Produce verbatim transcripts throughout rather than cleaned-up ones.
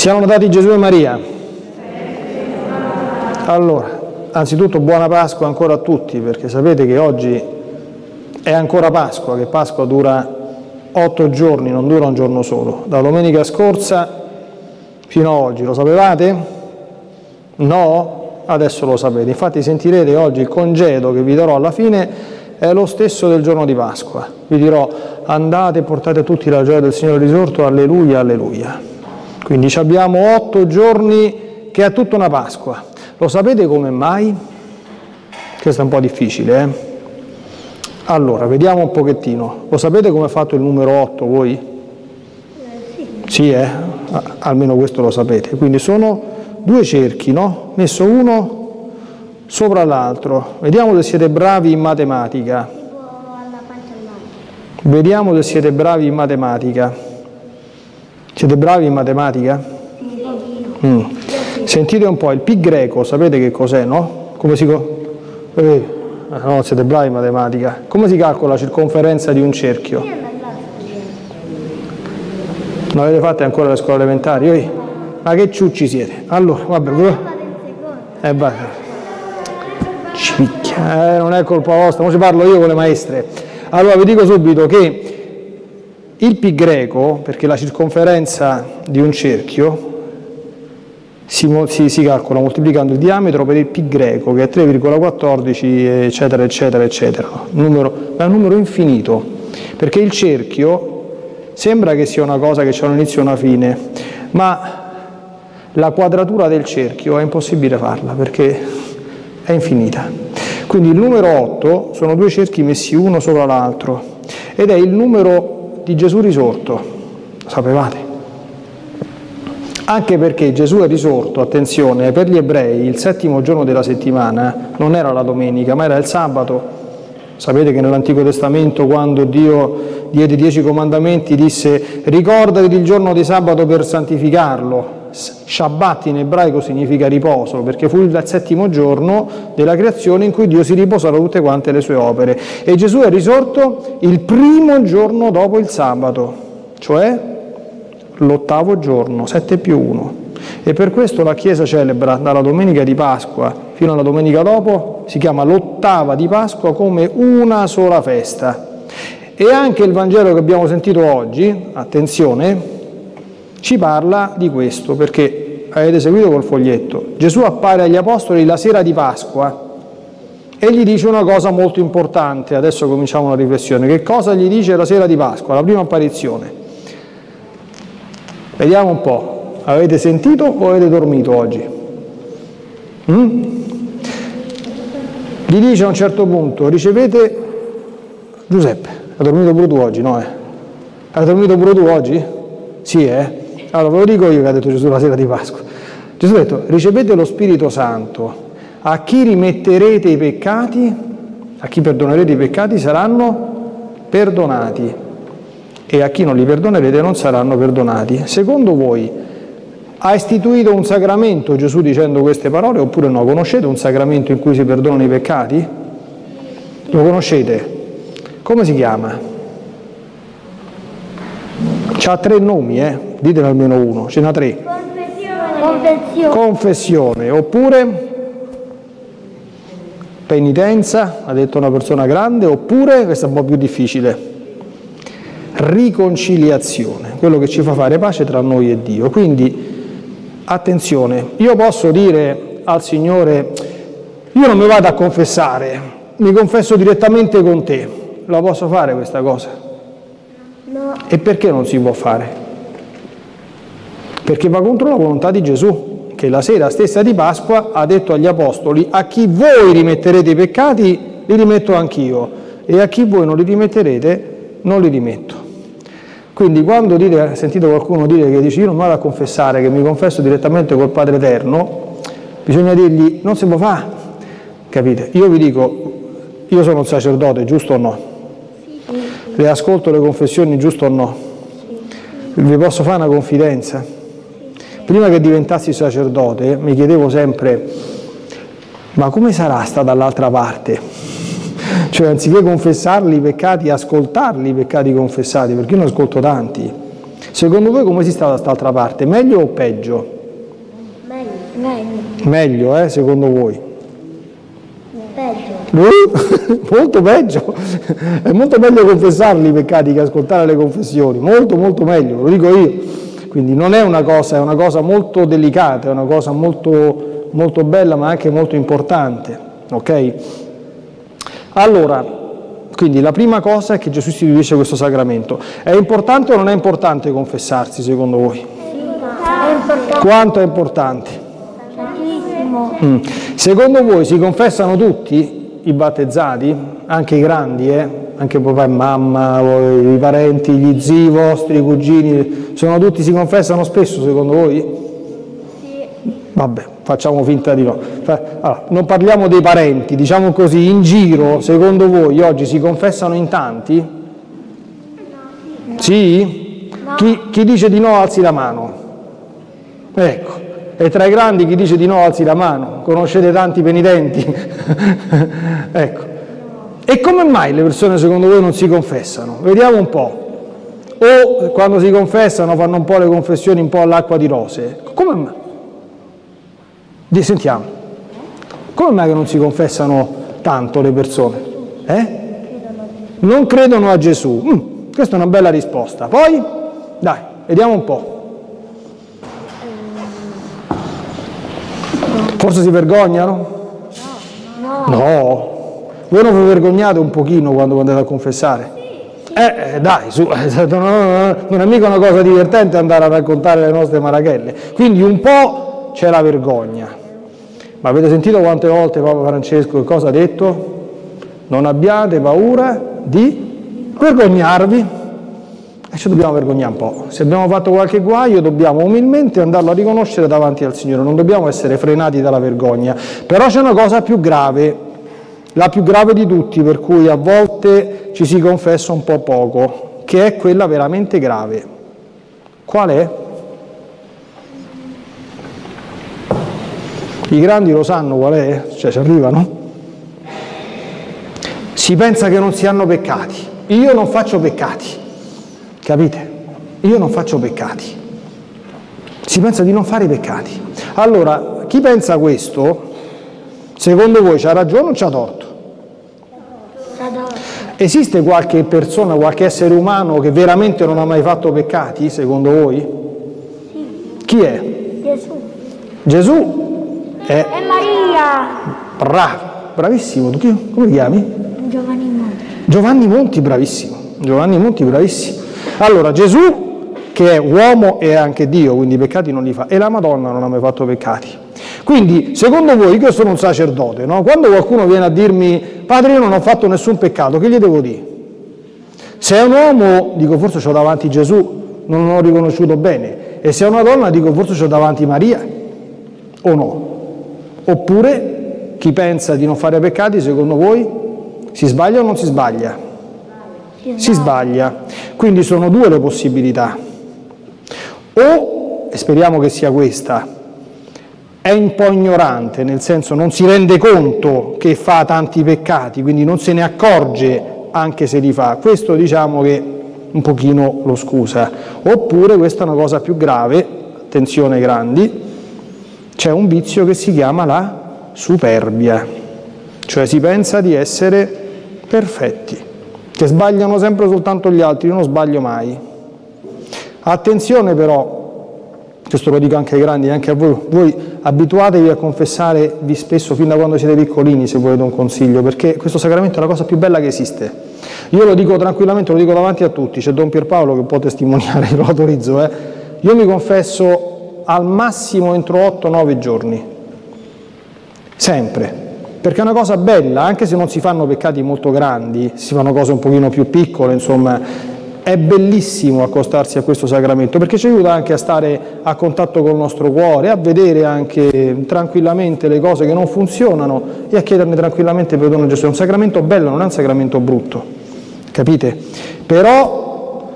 Siamo notati Gesù e Maria. Allora, anzitutto buona Pasqua ancora a tutti, perché sapete che oggi è ancora Pasqua, che Pasqua dura otto giorni, non dura un giorno solo. Da domenica scorsa fino a oggi, lo sapevate? No? Adesso lo sapete. Infatti sentirete oggi il congedo che vi darò alla fine è lo stesso del giorno di Pasqua. Vi dirò: andate e portate tutti la gioia del Signore risorto, alleluia, alleluia. Quindi abbiamo otto giorni che è tutta una Pasqua. Lo sapete come mai? Questo è un po' difficile, eh? Allora, vediamo un pochettino. Lo sapete come è fatto il numero otto voi? Eh, sì. Sì, eh? Almeno questo lo sapete. Quindi sono due cerchi, no? Messo uno sopra l'altro. Vediamo se siete bravi in matematica. Vediamo se siete bravi in matematica. Siete bravi in matematica? Mm. Sentite un po', il pi greco, sapete che cos'è, no? Come si... Eh, no, siete bravi in matematica. Come si calcola la circonferenza di un cerchio? Non avete fatto ancora le scuole elementari? Oi. Ma che ciucci siete? Allora, vabbè... Eh, va. Ci picchia. Eh, non è colpa vostra, non ci parlo io con le maestre. Allora, vi dico subito che... il pi greco, perché la circonferenza di un cerchio si, si, si calcola moltiplicando il diametro per il pi greco, che è tre virgola quattordici eccetera eccetera eccetera, numero, ma è un numero infinito, perché il cerchio sembra che sia una cosa che c'è un inizio e una fine, ma la quadratura del cerchio è impossibile farla perché è infinita. Quindi il numero otto sono due cerchi messi uno sopra l'altro ed è il numero di Gesù risorto, lo sapevate? Anche perché Gesù è risorto, attenzione, per gli ebrei il settimo giorno della settimana non era la domenica, ma era il sabato. Sapete che nell'Antico Testamento, quando Dio diede dieci comandamenti, disse: ricordati il giorno di sabato per santificarlo. Shabbat in ebraico significa riposo, perché fu il settimo giorno della creazione in cui Dio si riposò da tutte quante le sue opere, e Gesù è risorto il primo giorno dopo il sabato, cioè l'ottavo giorno, sette più uno, e per questo la Chiesa celebra dalla domenica di Pasqua fino alla domenica dopo, si chiama l'ottava di Pasqua, come una sola festa. E anche il Vangelo che abbiamo sentito oggi, attenzione, ci parla di questo, perché avete seguito col foglietto. Gesù appare agli apostoli la sera di Pasqua e gli dice una cosa molto importante. Adesso cominciamo una riflessione. Che cosa gli dice la sera di Pasqua, la prima apparizione? Vediamo un po'. Avete sentito o avete dormito oggi? Mm? Gli dice a un certo punto: ricevete... Giuseppe, hai dormito pure tu oggi, no? Eh? Hai dormito pure tu oggi? Sì, eh? Allora ve lo dico io che ha detto Gesù la sera di Pasqua. Gesù ha detto: ricevete lo Spirito Santo, a chi rimetterete i peccati, a chi perdonerete i peccati saranno perdonati, e a chi non li perdonerete non saranno perdonati. Secondo voi ha istituito un sacramento Gesù dicendo queste parole oppure no? Conoscete un sacramento in cui si perdonano i peccati? Lo conoscete? Come si chiama? C'ha tre nomi, eh? Ditene almeno uno, ce n'ha tre. Confessione. Confessione. Confessione, oppure penitenza, ha detto una persona grande, oppure, questa è un po' più difficile, riconciliazione, quello che ci fa fare pace tra noi e Dio. Quindi, attenzione, io posso dire al Signore: io non mi vado a confessare, mi confesso direttamente con te. La posso fare questa cosa? No. E perché non si può fare? Perché va contro la volontà di Gesù, che la sera stessa di Pasqua ha detto agli apostoli: a chi voi rimetterete i peccati li rimetto anch'io, e a chi voi non li rimetterete non li rimetto. Quindi quando dite, sentite qualcuno dire che dice: io non vado a confessare, che mi confesso direttamente col Padre Eterno, bisogna dirgli: non si può fare, capite? Io vi dico, io sono un sacerdote, giusto o no? Le ascolto le confessioni, giusto o no? Vi posso fare una confidenza? Prima che diventassi sacerdote mi chiedevo sempre: ma come sarà sta dall'altra parte? Cioè, anziché confessarli i peccati, ascoltarli i peccati confessati, perché io ne ascolto tanti. Secondo voi come si sta da quest'altra parte? Meglio o peggio? Meglio. Meglio, meglio eh, secondo voi? Peggio. Uh, molto peggio. È molto meglio confessarli i peccati che ascoltare le confessioni. Molto, molto meglio, lo dico io. Quindi non è una cosa, è una cosa molto delicata, è una cosa molto, molto bella, ma anche molto importante. Ok? Allora, quindi la prima cosa è che Gesù istituisce questo sacramento. È importante o non è importante confessarsi, secondo voi? È importante. Quanto è importante? Tantissimo. Mm. Secondo voi si confessano tutti i battezzati, anche i grandi, eh? Anche papà e mamma, i parenti, gli zii vostri, i cugini, sono tutti, si confessano spesso secondo voi? Sì. Vabbè, facciamo finta di no. Allora, non parliamo dei parenti, diciamo così, in giro, secondo voi oggi si confessano in tanti? No. Sì? No. Chi, chi dice di no alzi la mano. Ecco, e tra i grandi chi dice di no alzi la mano. Conoscete tanti penitenti? Ecco. E come mai le persone secondo voi non si confessano? Vediamo un po'. O quando si confessano fanno un po' le confessioni un po' all'acqua di rose. Come mai? Sentiamo. Come mai che non si confessano tanto le persone? Eh? Non credono a Gesù. Mm, questa è una bella risposta. Poi? Dai, vediamo un po'. Forse si vergognano? No. No. Voi non vi vergognate un pochino quando andate a confessare? Sì, sì. Eh, eh, dai, su, non è mica una cosa divertente andare a raccontare le nostre marachelle. Quindi un po' c'è la vergogna. Ma avete sentito quante volte Papa Francesco cosa ha detto? Non abbiate paura di vergognarvi. E ci dobbiamo vergognare un po'. Se abbiamo fatto qualche guaio dobbiamo umilmente andarlo a riconoscere davanti al Signore. Non dobbiamo essere frenati dalla vergogna. Però c'è una cosa più grave. La più grave di tutti, per cui a volte ci si confessa un po' poco, che è quella veramente grave. Qual è? I grandi lo sanno qual è, cioè ci arrivano. Si pensa che non si hanno peccati. Io non faccio peccati, capite? Io non faccio peccati. Si pensa di non fare peccati. Allora, chi pensa questo, secondo voi c'ha ragione o c'ha torto? Esiste qualche persona, qualche essere umano che veramente non ha mai fatto peccati, secondo voi? Sì. Chi è? Gesù. Gesù? È, è Maria. Bravo, bravissimo. Tu chi, come ti chiami? Giovanni Monti. Giovanni Monti, bravissimo. Giovanni Monti, bravissimo. Allora, Gesù, che è uomo e anche Dio, quindi i peccati non li fa, e la Madonna non ha mai fatto peccati. Quindi, secondo voi, io sono un sacerdote, no? Quando qualcuno viene a dirmi, padre, io non ho fatto nessun peccato, che gli devo dire? Se è un uomo, dico, forse c'ho davanti Gesù, non l'ho riconosciuto bene. E se è una donna, dico, forse c'ho davanti Maria, o no? Oppure, chi pensa di non fare peccati, secondo voi, si sbaglia o non si sbaglia? Si sbaglia. Quindi sono due le possibilità. O, e speriamo che sia questa, è un po' ignorante, nel senso non si rende conto che fa tanti peccati, quindi non se ne accorge anche se li fa. Questo diciamo che un pochino lo scusa. Oppure, questa è una cosa più grave, attenzione grandi, c'è un vizio che si chiama la superbia, cioè si pensa di essere perfetti, che sbagliano sempre soltanto gli altri, io non sbaglio mai. Attenzione però, questo lo dico anche ai grandi, anche a voi, voi abituatevi a confessarvi spesso fin da quando siete piccolini, se volete un consiglio, perché questo sacramento è la cosa più bella che esiste. Io lo dico tranquillamente, lo dico davanti a tutti, c'è Don Pierpaolo che può testimoniare, lo autorizzo, eh. Io mi confesso al massimo entro otto nove giorni, sempre, perché è una cosa bella, anche se non si fanno peccati molto grandi, si fanno cose un pochino più piccole, insomma. È bellissimo accostarsi a questo sacramento perché ci aiuta anche a stare a contatto col nostro cuore, a vedere anche tranquillamente le cose che non funzionano e a chiederne tranquillamente perdono a Gesù. È un sacramento bello, non è un sacramento brutto, capite? Però,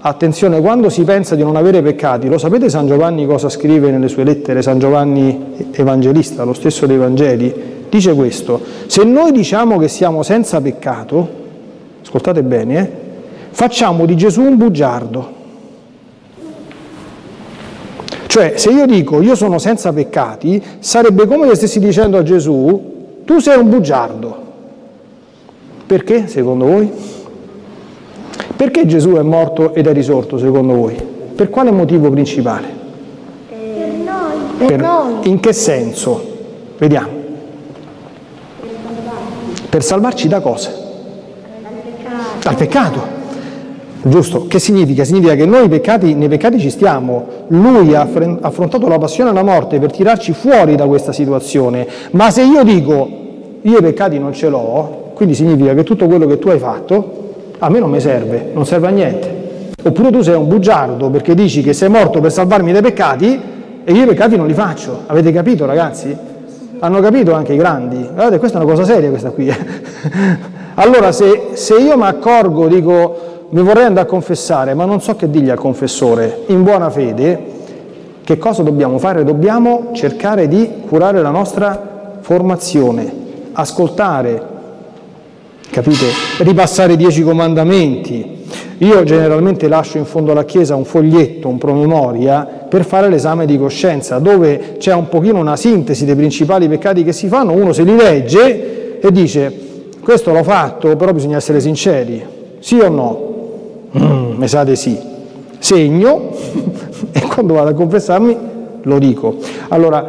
attenzione, quando si pensa di non avere peccati, lo sapete San Giovanni cosa scrive nelle sue lettere? San Giovanni Evangelista, lo stesso dei Vangeli, dice questo: se noi diciamo che siamo senza peccato, ascoltate bene, eh? Facciamo di Gesù un bugiardo Cioè, se io dico io sono senza peccati, sarebbe come se stessi dicendo a Gesù: tu sei un bugiardo. Perché, secondo voi? Perché Gesù è morto ed è risorto, secondo voi? Per quale motivo principale? Per noi. Per noi. In che senso? Vediamo. Per salvarci. Per salvarci da cosa? Dal peccato. Dal peccato. Giusto, che significa? Significa che noi peccati, nei peccati ci stiamo. Lui ha affrontato la passione e la morte per tirarci fuori da questa situazione. Ma se io dico, io i peccati non ce l'ho, quindi significa che tutto quello che tu hai fatto a me non mi serve, non serve a niente. Oppure tu sei un bugiardo perché dici che sei morto per salvarmi dai peccati e io i peccati non li faccio. Avete capito, ragazzi? Hanno capito anche i grandi. Guardate, questa è una cosa seria questa qui. Allora, se, se io mi accorgo, dico... mi vorrei andare a confessare, ma non so che dirgli al confessore. In buona fede, che cosa dobbiamo fare? Dobbiamo cercare di curare la nostra formazione, ascoltare, capite? Ripassare i dieci comandamenti. Io generalmente lascio in fondo alla chiesa un foglietto, un promemoria, per fare l'esame di coscienza, dove c'è un pochino una sintesi dei principali peccati che si fanno. Uno se li legge e dice: questo l'ho fatto, però bisogna essere sinceri. Sì o no? Mm, mi sa di sì. Segno e quando vado a confessarmi lo dico. Allora,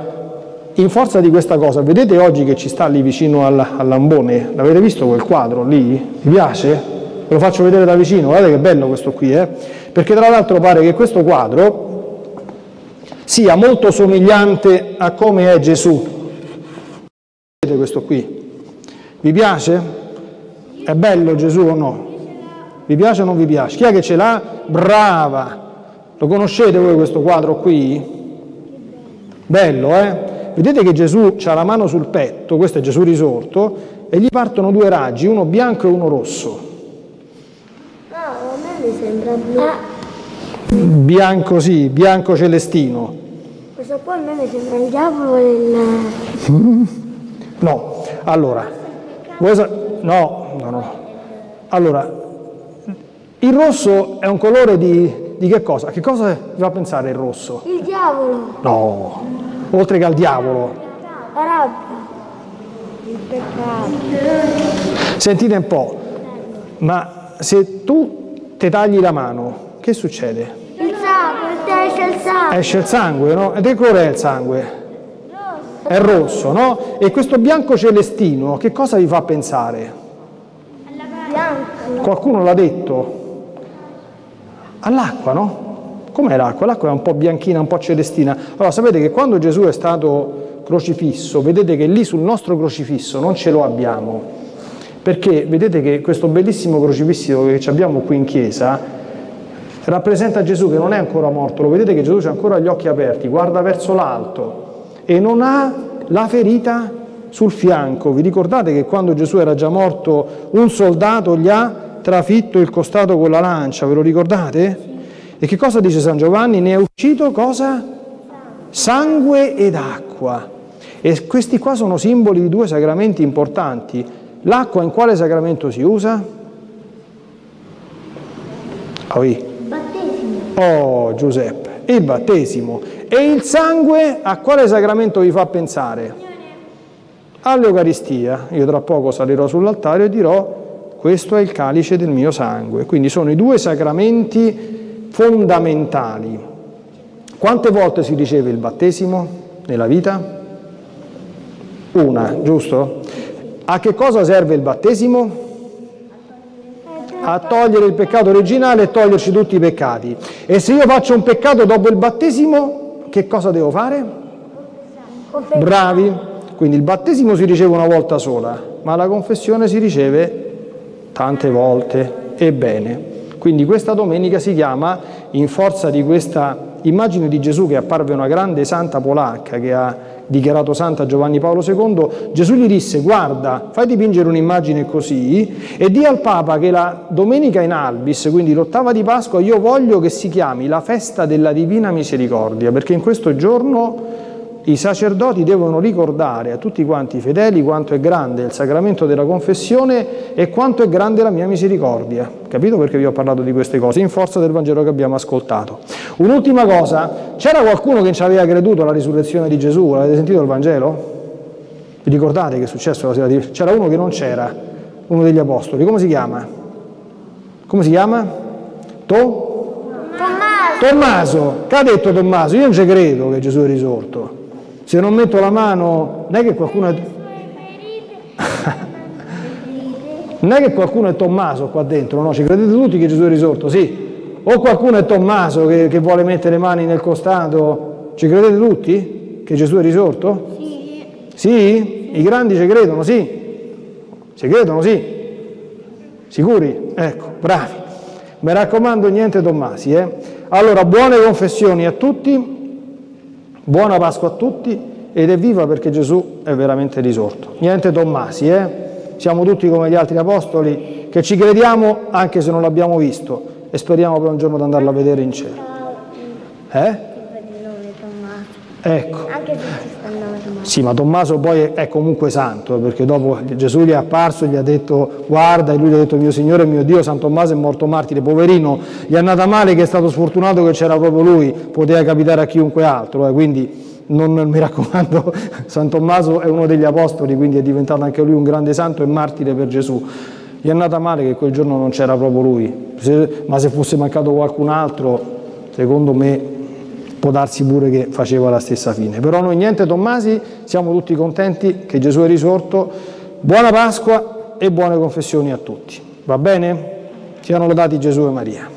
in forza di questa cosa, vedete oggi che ci sta lì vicino al, al lambone? L'avete visto quel quadro lì? Vi piace? Ve lo faccio vedere da vicino, guardate che bello questo qui, eh? Perché tra l'altro pare che questo quadro sia molto somigliante a come è Gesù. Vedete questo qui? Vi piace? È bello Gesù o no? Vi piace o non vi piace? Chi è che ce l'ha? Brava! Lo conoscete voi questo quadro qui? Bello, eh? Vedete che Gesù ha la mano sul petto, questo è Gesù risorto, e gli partono due raggi, uno bianco e uno rosso. No, a me mi sembra blu. Ah. Bianco sì, bianco celestino. Questo qua a me mi sembra il diavolo e il... No, allora... No, no, no. Allora... Il rosso è un colore di, di che cosa? Che cosa vi fa pensare il rosso? Il diavolo. No, oltre che al diavolo. La rabbia. Il peccato. Sentite un po', ma se tu ti tagli la mano, che succede? Il sangue, esce il sangue. Esce il sangue, no? E che colore è il sangue? Rosso. È rosso, no? E questo bianco celestino, che cosa vi fa pensare? Alla bianco. Qualcuno l'ha detto? All'acqua, no? Com'è l'acqua? L'acqua è un po' bianchina, un po' celestina. Allora, sapete che quando Gesù è stato crocifisso, vedete che lì sul nostro crocifisso non ce lo abbiamo. Perché vedete che questo bellissimo crocifisso che abbiamo qui in chiesa rappresenta Gesù che non è ancora morto. Lo vedete che Gesù ha ancora gli occhi aperti, guarda verso l'alto e non ha la ferita sul fianco. Vi ricordate che quando Gesù era già morto, un soldato gli ha trafitto il costato con la lancia, ve lo ricordate? E che cosa dice San Giovanni? Ne è uscito cosa? Sangue ed acqua. E questi qua sono simboli di due sacramenti importanti. L'acqua in quale sacramento si usa? Oh, il battesimo. Oh, Giuseppe, il battesimo. E il sangue a quale sacramento vi fa pensare? All'Eucaristia. Io tra poco salirò sull'altare e dirò: questo è il calice del mio sangue. Quindi sono i due sacramenti fondamentali. Quante volte si riceve il battesimo nella vita? Una, giusto? A che cosa serve il battesimo? A togliere il peccato originale e toglierci tutti i peccati. E se io faccio un peccato dopo il battesimo, che cosa devo fare? Bravi! Quindi il battesimo si riceve una volta sola, ma la confessione si riceve tante volte e bene. Quindi questa domenica si chiama, in forza di questa immagine di Gesù che apparve una grande santa polacca che ha dichiarato santa Giovanni Paolo secondo, Gesù gli disse: guarda, fai dipingere un'immagine così e di al Papa che la domenica in albis, quindi l'ottava di Pasqua, io voglio che si chiami la festa della Divina Misericordia, perché in questo giorno i sacerdoti devono ricordare a tutti quanti i fedeli quanto è grande il sacramento della confessione e quanto è grande la mia misericordia. Capito perché vi ho parlato di queste cose? In forza del Vangelo che abbiamo ascoltato. Un'ultima cosa, c'era qualcuno che ci aveva creduto alla risurrezione di Gesù? L'avete sentito il Vangelo? Vi ricordate che è successo la sera di... C'era uno che non c'era, uno degli apostoli. Come si chiama? Come si chiama? To? Tommaso, che ha detto Tommaso? Io non ci credo che Gesù è risorto. Se non metto la mano, non è che qualcuno è... non è che qualcuno è Tommaso qua dentro, no? Ci credete tutti che Gesù è risorto, sì. O qualcuno è Tommaso che, che vuole mettere le mani nel costato, ci credete tutti che Gesù è risorto? Sì. Sì? I grandi ci credono, sì. Ci credono, sì. Sicuri? Ecco, bravi. Mi raccomando, niente Tommasi, eh? Allora, buone confessioni a tutti, buona Pasqua a tutti, ed evviva perché Gesù è veramente risorto. Niente Tommasi, eh? Siamo tutti come gli altri apostoli, che ci crediamo anche se non l'abbiamo visto, e speriamo per un giorno di andarlo a vedere in cielo. Eh? Ecco. Sì, ma Tommaso poi è comunque santo, perché dopo Gesù gli è apparso e gli ha detto guarda, e lui gli ha detto mio Signore, mio Dio, San Tommaso è morto martire, poverino, gli è andata male che è stato sfortunato che c'era proprio lui, poteva capitare a chiunque altro, eh, quindi non, mi raccomando, San Tommaso è uno degli apostoli, quindi è diventato anche lui un grande santo e martire per Gesù. Gli è andata male che quel giorno non c'era proprio lui, se, ma se fosse mancato qualcun altro, secondo me... può darsi pure che faceva la stessa fine. Però noi niente Tommasi, siamo tutti contenti che Gesù è risorto. Buona Pasqua e buone confessioni a tutti. Va bene? Siano lodati Gesù e Maria.